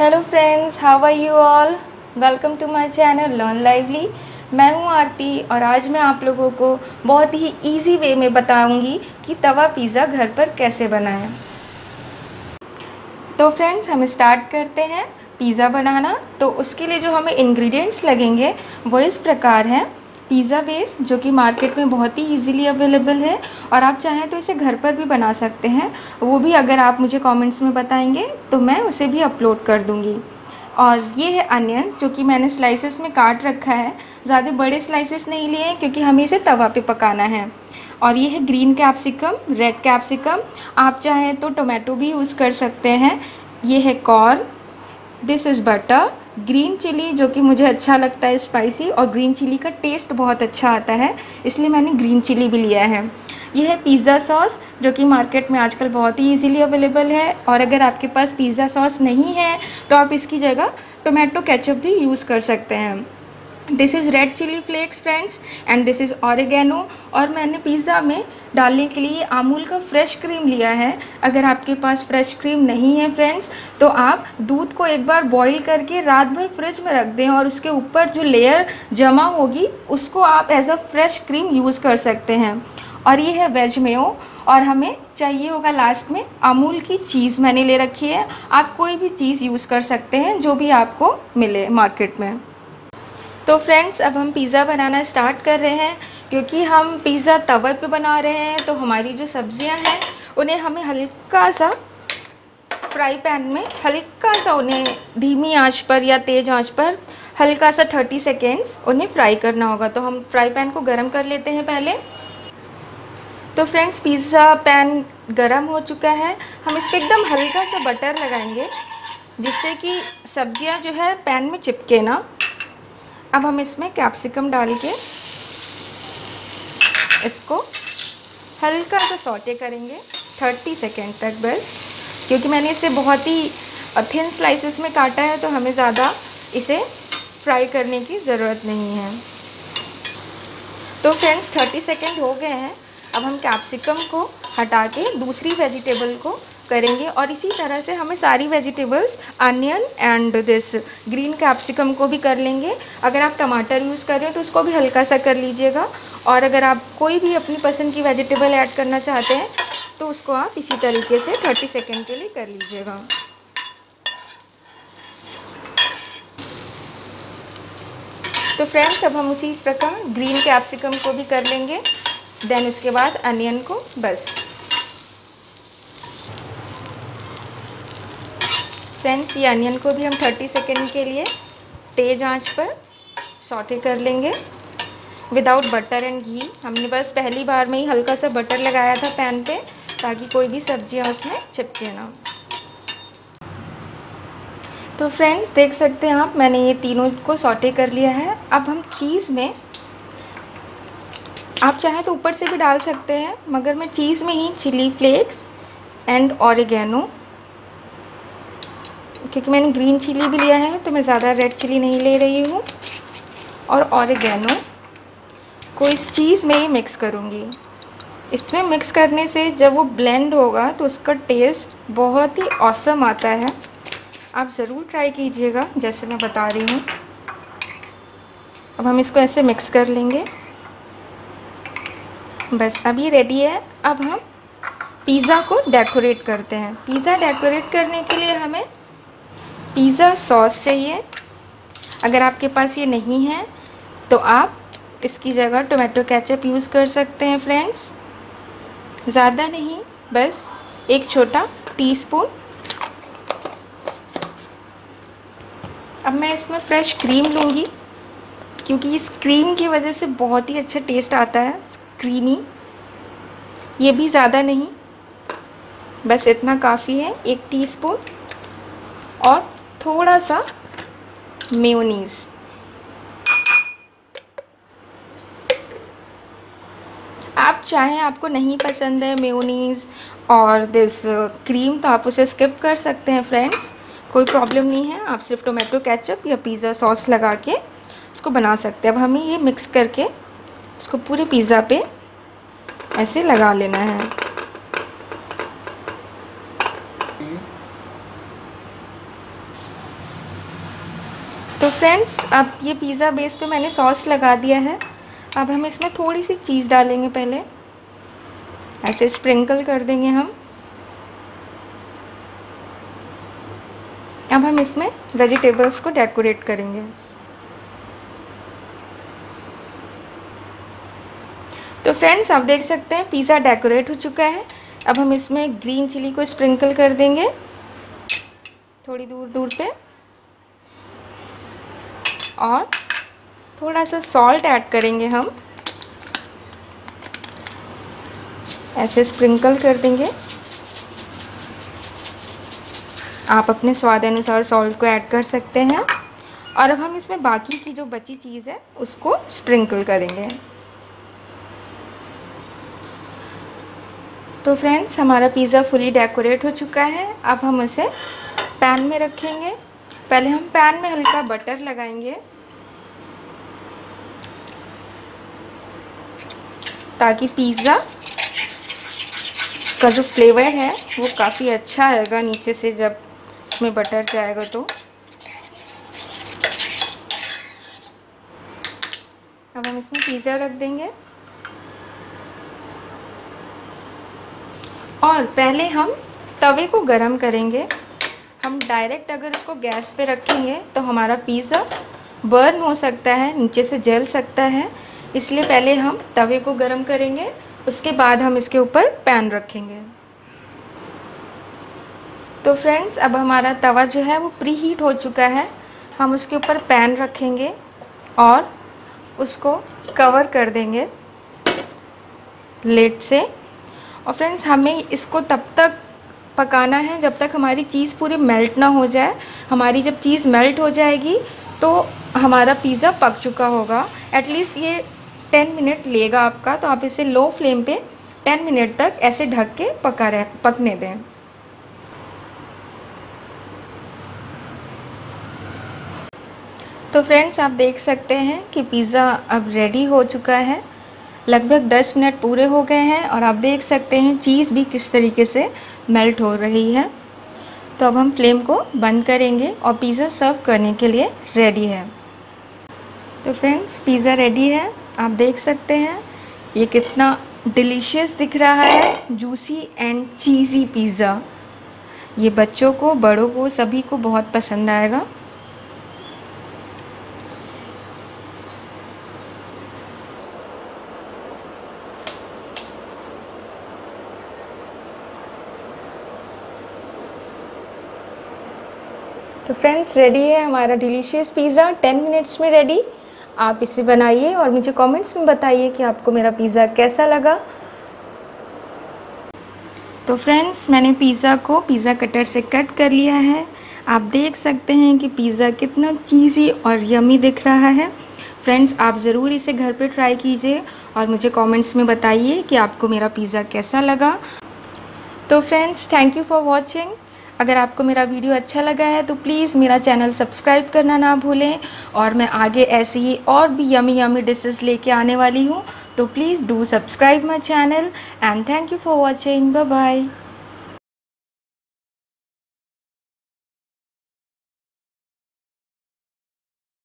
Hello friends, how are you all. Welcome to my channel learn lively. मैं हूं आरती और आज मैं आप लोगों को बहुत ही इजी वे में बताऊंगी कि तवा पिज़्ज़ा घर पर कैसे बनाएं। तो फ्रेंड्स हम स्टार्ट करते हैं पिज़्ज़ा बनाना। तो उसके लिए जो हमें इंग्रेडिएंट्स लगेंगे वो इस प्रकार हैं। पिज़्ज़ा बेस जो कि मार्केट में बहुत ही इजीली अवेलेबल है और आप चाहें तो इसे घर पर भी बना सकते हैं। वो भी अगर आप मुझे कमेंट्स में बताएंगे तो मैं उसे भी अपलोड कर दूंगी। और ये है अनियंस जो कि मैंने स्लाइसेस में काट रखा है। ज़्यादा बड़े स्लाइसेस नहीं लिए हैं क्योंकि हमें इसे तवा पे पकाना है। और ये है ग्रीन कैप्सिकम, रेड कैप्सिकम, आप चाहें तो टोमेटो भी यूज़ कर सकते हैं। ये है corn, this is butter, green chilli जो कि मुझे अच्छा लगता है स्पाइसी, और ग्रीन चिली का टेस्ट बहुत अच्छा आता है इसलिए मैंने ग्रीन चिली भी लिया है। यह है पिज़्ज़ा सॉस जो कि मार्केट में आजकल बहुत ही इजीली अवेलेबल है। और अगर आपके पास पिज़्ज़ा सॉस नहीं है तो आप इसकी जगह टोमेटो केचप भी यूज़ कर सकते हैं। This is red chilli flakes friends and this is oregano. और मैंने पिज़्ज़ा में डालने के लिए अमूल का फ्रेश क्रीम लिया है। अगर आपके पास फ्रेश क्रीम नहीं है फ्रेंड्स तो आप दूध को एक बार बॉईल करके रात भर फ्रिज में रख दें और उसके ऊपर जो लेयर जमा होगी उसको आप as a fresh cream use कर सकते हैं। और ये है वेज मेयो। और हमें चाहिए होगा लास्ट में अमूल की चीज़, मैंने ले रखी है। आप कोई भी चीज़ यूज़ कर सकते हैं जो भी आपको मिले मार्केट में। तो फ्रेंड्स अब हम पिज़्ज़ा बनाना स्टार्ट कर रहे हैं। क्योंकि हम पिज़्ज़ा तवे पे बना रहे हैं तो हमारी जो सब्ज़ियां हैं उन्हें हमें हल्का सा फ्राई पैन में हल्का सा उन्हें धीमी आंच पर या तेज़ आंच पर हल्का सा 30 सेकेंड्स उन्हें फ्राई करना होगा। तो हम फ्राई पैन को गर्म कर लेते हैं पहले। तो फ्रेंड्स पिज़्ज़ा पैन गर्म हो चुका है। हम इस पर एकदम हल्का सा बटर लगाएंगे जिससे कि सब्ज़ियाँ जो है पैन में चिपके ना। अब हम इसमें कैप्सिकम डाल के इसको हल्का सा सौटे करेंगे 30 सेकेंड तक बस। क्योंकि मैंने इसे बहुत ही थिन स्लाइसेस में काटा है तो हमें ज़्यादा इसे फ्राई करने की ज़रूरत नहीं है। तो फ्रेंड्स 30 सेकेंड हो गए हैं। अब हम कैप्सिकम को हटा के दूसरी वेजिटेबल को करेंगे। और इसी तरह से हमें सारी vegetables onion and this green capsicum को भी कर लेंगे। अगर आप टमाटर यूज़ कर रहे हैं तो उसको भी हल्का सा कर लीजिएगा। और अगर आप कोई भी अपनी पसंद की वेजिटेबल ऐड करना चाहते हैं तो उसको आप इसी तरीके से 30 सेकेंड के लिए कर लीजिएगा। तो फ्रेंड्स अब हम उसी प्रकार ग्रीन कैप्सिकम को भी कर लेंगे, देन उसके बाद अनियन को बस। फ्रेंड्स ये अनियन को भी हम 30 सेकेंड के लिए तेज़ आंच पर सौटे कर लेंगे विदाउट बटर एंड घी। हमने बस पहली बार में ही हल्का सा बटर लगाया था पैन पे ताकि कोई भी सब्जियां उसमें चिपके ना। तो फ्रेंड्स देख सकते हैं आप, मैंने ये तीनों को सौटे कर लिया है। अब हम चीज़ में, आप चाहें तो ऊपर से भी डाल सकते हैं, मगर मैं चीज़ में ही चिली फ्लेक्स एंड ऑरिगेनो, क्योंकि मैंने ग्रीन चिली भी लिया है तो मैं ज़्यादा रेड चिली नहीं ले रही हूँ, और ऑरिगेनो को इस चीज़ में ही मिक्स करूँगी। इसमें मिक्स करने से जब वो ब्लेंड होगा तो उसका टेस्ट बहुत ही ऑसम आता है। आप ज़रूर ट्राई कीजिएगा जैसे मैं बता रही हूँ। अब हम इसको ऐसे मिक्स कर लेंगे बस। अब ये रेडी है। अब हम पिज़्ज़ा को डेकोरेट करते हैं। पिज़्ज़ा डेकोरेट करने के लिए हमें पिज़्ज़ा सॉस चाहिए। अगर आपके पास ये नहीं है तो आप इसकी जगह टोमेटो केचप यूज़ कर सकते हैं फ्रेंड्स। ज़्यादा नहीं, बस एक छोटा टीस्पून। अब मैं इसमें फ्रेश क्रीम लूँगी क्योंकि इस क्रीम की वजह से बहुत ही अच्छा टेस्ट आता है, क्रीमी। ये भी ज़्यादा नहीं, बस इतना काफ़ी है, एक टीस्पून। और थोड़ा सा मेयोनीज़। आप चाहें, आपको नहीं पसंद है मेयोनीज़ और दिस क्रीम तो आप उसे स्किप कर सकते हैं फ्रेंड्स, कोई प्रॉब्लम नहीं है। आप सिर्फ टोमेटो केचप या पिज़्ज़ा सॉस लगा के इसको बना सकते हैं। अब हमें ये मिक्स करके इसको पूरे पिज़्ज़ा पे ऐसे लगा लेना है। फ्रेंड्स अब ये पिज़्ज़ा बेस पे मैंने सॉस लगा दिया है। अब हम इसमें थोड़ी सी चीज़ डालेंगे, पहले ऐसे स्प्रिंकल कर देंगे हम। अब हम इसमें वेजिटेबल्स को डेकोरेट करेंगे। तो फ्रेंड्स आप देख सकते हैं पिज़्ज़ा डेकोरेट हो चुका है। अब हम इसमें ग्रीन चिली को स्प्रिंकल कर देंगे थोड़ी दूर दूर पे, और थोड़ा सा सॉल्ट ऐड करेंगे हम, ऐसे स्प्रिंकल कर देंगे। आप अपने स्वाद अनुसार सॉल्ट को ऐड कर सकते हैं। और अब हम इसमें बाकी की जो बची चीज़ है उसको स्प्रिंकल करेंगे। तो फ्रेंड्स हमारा पिज़्ज़ा फुली डेकोरेट हो चुका है। अब हम उसे पैन में रखेंगे। पहले हम पैन में हल्का बटर लगाएंगे ताकि पिज़्ज़ा का जो फ्लेवर है वो काफ़ी अच्छा आएगा नीचे से, जब इसमें बटर जाएगा तो। अब हम इसमें पिज़्ज़ा रख देंगे और पहले हम तवे को गरम करेंगे। हम डायरेक्ट अगर उसको गैस पे रखेंगे तो हमारा पिज़्ज़ा बर्न हो सकता है, नीचे से जल सकता है, इसलिए पहले हम तवे को गरम करेंगे, उसके बाद हम इसके ऊपर पैन रखेंगे। तो फ्रेंड्स अब हमारा तवा जो है वो प्री हीट हो चुका है। हम उसके ऊपर पैन रखेंगे और उसको कवर कर देंगे लेट से। और फ्रेंड्स हमें इसको तब तक पकाना है जब तक हमारी चीज़ पूरी मेल्ट ना हो जाए। हमारी जब चीज़ मेल्ट हो जाएगी तो हमारा पिज़्ज़ा पक चुका होगा। एटलीस्ट ये 10 मिनट लेगा आपका, तो आप इसे लो फ्लेम पे 10 मिनट तक ऐसे ढक के पकने दें। तो फ्रेंड्स आप देख सकते हैं कि पिज़्ज़ा अब रेडी हो चुका है। लगभग 10 मिनट पूरे हो गए हैं और आप देख सकते हैं चीज़ भी किस तरीके से मेल्ट हो रही है। तो अब हम फ्लेम को बंद करेंगे और पिज़्ज़ा सर्व करने के लिए रेडी है। तो फ्रेंड्स पिज़्ज़ा रेडी है, आप देख सकते हैं ये कितना डिलीशियस दिख रहा है, जूसी एंड चीज़ी पिज़्ज़ा। ये बच्चों को, बड़ों को, सभी को बहुत पसंद आएगा। तो फ्रेंड्स रेडी है हमारा डिलीशियस पिज़्ज़ा, 10 मिनट्स में रेडी। आप इसे बनाइए और मुझे कमेंट्स में बताइए कि आपको मेरा पिज़्ज़ा कैसा लगा। तो फ्रेंड्स मैंने पिज़्ज़ा को पिज़्ज़ा कटर से कट कर लिया है। आप देख सकते हैं कि पिज़्ज़ा कितना चीज़ी और यमी दिख रहा है। फ्रेंड्स आप ज़रूर इसे घर पे ट्राई कीजिए और मुझे कमेंट्स में बताइए कि आपको मेरा पिज़्ज़ा कैसा लगा। तो friends thank you for watching. अगर आपको मेरा वीडियो अच्छा लगा है तो प्लीज़ मेरा चैनल सब्सक्राइब करना ना भूलें, और मैं आगे ऐसी ही और भी यमी यमी डिशेस लेके आने वाली हूँ। तो please do subscribe my channel and thank you for watching. Bye bye.